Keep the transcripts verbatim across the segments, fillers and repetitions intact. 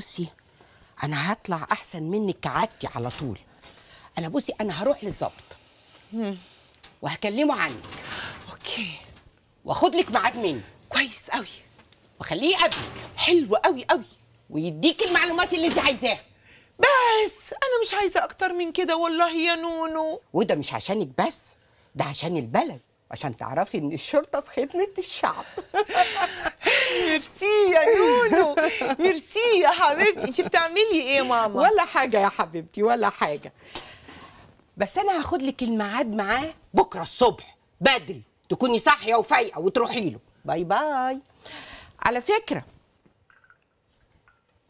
بصي انا هطلع احسن منك عادتي على طول. انا بصي انا هروح للظابط وهكلمه عنك. اوكي. واخد لك ميعاد مني. كويس قوي. وخليه يقابلك. حلو قوي قوي. ويديك المعلومات اللي انت عايزاها. بس انا مش عايزه اكتر من كده والله يا نونو. وده مش عشانك بس، ده عشان البلد، عشان تعرفي ان الشرطه في خدمه الشعب. ميرسي يا نونو، ميرسي يا حبيبتي. انت بتعملي ايه يا ماما؟ ولا حاجه يا حبيبتي، ولا حاجه. بس انا هاخد لك الميعاد معاه بكره الصبح بدري، تكوني صاحيه وفايقه وتروحي له. باي باي. على فكره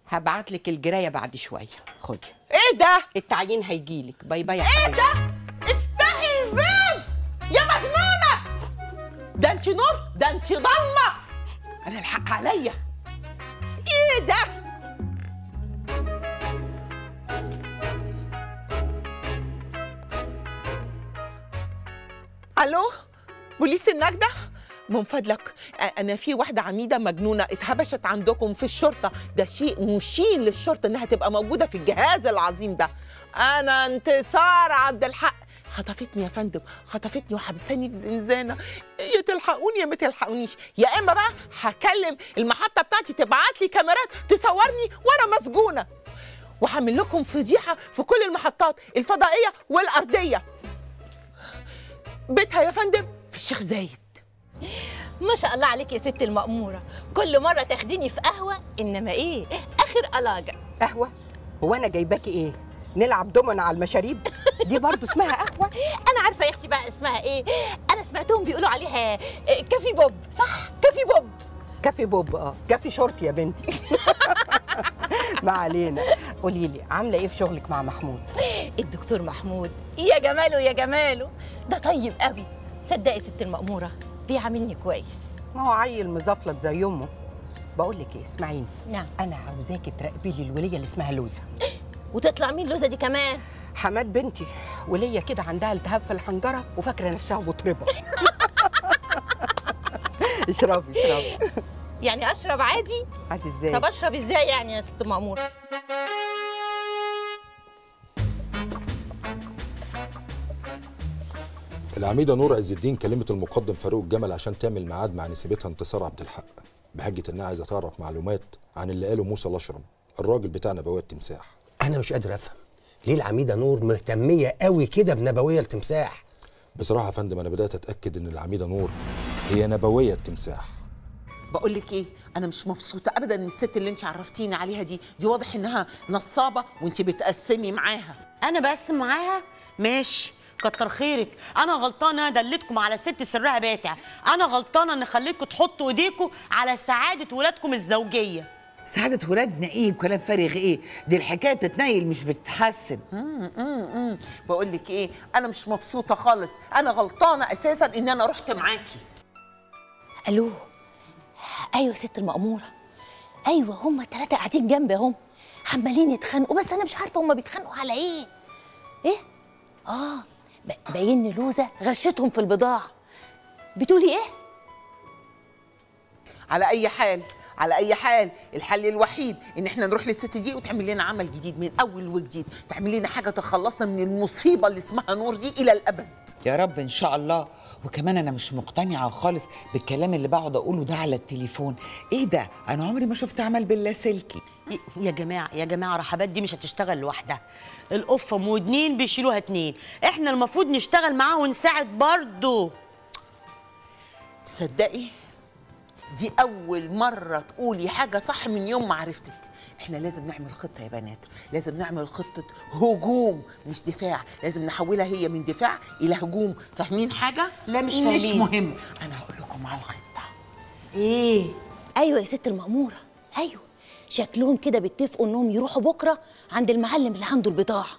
هبعت لك الجرايه بعد شويه، خدي. ايه ده؟ التعيين هيجي لك. باي باي يا حبيبتي. ايه ده؟ افتحي الباب يا مجنونه. ده انت نور، ده انت ضلمه. انا الحق عليا. ايه ده؟ الو بوليس النجده؟ من فضلك انا في واحده عميده مجنونه اتهبشت عندكم في الشرطه، ده شيء مشين للشرطه انها تبقى موجوده في الجهاز العظيم ده. انا انتصار عبد الحق. خطفتني يا فندم، خطفتني وحبساني في زنزانه. يا تلحقوني يا ما تلحقونيش، يا اما بقى هكلم المحطه بتاعتي تبعت لي كاميرات تصورني وانا مسجونه، وهعمل لكم فضيحه في كل المحطات الفضائيه والارضيه. بيتها يا فندم في الشيخ زايد. ما شاء الله عليك يا ست المأمورة، كل مرة تاخديني في قهوة، إنما إيه؟ آخر ألاجة. قهوة؟ هو أنا جايباكي إيه؟ نلعب دومنا على المشاريب؟ دي برضه اسمها قهوة؟ أنا عارفة يا أختي بقى اسمها إيه؟ أنا سمعتهم بيقولوا عليها كافي بوب، صح؟ كافي بوب. كافي بوب أه، كافي شورت يا بنتي. ما علينا، قولي لي عاملة إيه في شغلك مع محمود؟ الدكتور محمود، يا جماله يا جماله، ده طيب قوي، تصدقي ست المأمورة؟ بيعاملني كويس. ما هو عيل مزفلط زي يمه. بقول لك ايه، اسمعيني. نعم. انا عاوزاكي تراقبي لي الوليه اللي اسمها لوزه. وتطلع مين لوزه دي كمان؟ حماد بنتي، وليه كده عندها التهاب في الحنجره وفاكره نفسها مطربه. اشربي اشربي. يعني اشرب عادي؟ عادي ازاي؟ طب اشرب ازاي يعني يا ست مأمور؟ العميدة نور عز الدين كلمت المقدم فاروق الجمل عشان تعمل ميعاد مع نسيبتها انتصار عبد الحق، بحجة انها عايزة تعرف معلومات عن اللي قاله موسى الاشرم، الراجل بتاع نبوية التمساح. أنا مش قادر أفهم ليه العميدة نور مهتمية قوي كده بنبوية التمساح؟ بصراحة يا فندم أنا بدأت أتأكد إن العميدة نور هي نبوية التمساح. بقول لك إيه، أنا مش مبسوطة أبداً من الست اللي أنت عرفتيني عليها دي، دي واضح إنها نصابة وأنت بتقسمي معاها. أنا بقسم معاها؟ ماشي، كتر خيرك. انا غلطانه دلتكم على ست سرها باتع، انا غلطانه ان خليتكم تحطوا ايديكم على سعاده ولادكم الزوجيه. سعاده ولادنا ايه وكلام فارغ ايه؟ دي الحكايه بتتنيل مش بتتحسن. امم امم بقول لك ايه، انا مش مبسوطه خالص، انا غلطانه اساسا ان انا رحت معاكي. الو ايوه يا ست المأموره، ايوه هم الثلاثه قاعدين جنبي اهم عمالين يتخانقوا، بس انا مش عارفه هم بيتخانقوا على ايه. ايه؟ اه باين لوزه غشتهم في البضاعه. بتقولي ايه؟ على اي حال، على اي حال الحل الوحيد ان احنا نروح للست دي وتعمل لنا عمل جديد من اول وجديد، تعمل لنا حاجه تخلصنا من المصيبه اللي اسمها نور دي الى الابد. يا رب ان شاء الله. وكمان انا مش مقتنعه خالص بالكلام اللي بقعد اقوله ده على التليفون. ايه ده؟ انا عمري ما شفت عمل باللاسلكي. يا جماعه يا جماعه رحبات دي مش هتشتغل لوحدها، القفم واتنين بيشيلوها اتنين، احنا المفروض نشتغل معاه ونساعد برضه. تصدقي دي اول مره تقولي حاجه صح من يوم ما عرفتك. احنا لازم نعمل خطه يا بنات، لازم نعمل خطه هجوم مش دفاع، لازم نحولها هي من دفاع الى هجوم. فاهمين حاجه؟ لا مش فاهمين. مش مهم، انا هقول لكم على الخطه. ايه؟ ايوه يا ست المأموره، ايوه شكلهم كده بيتفقوا انهم يروحوا بكره عند المعلم اللي عنده البضاعه.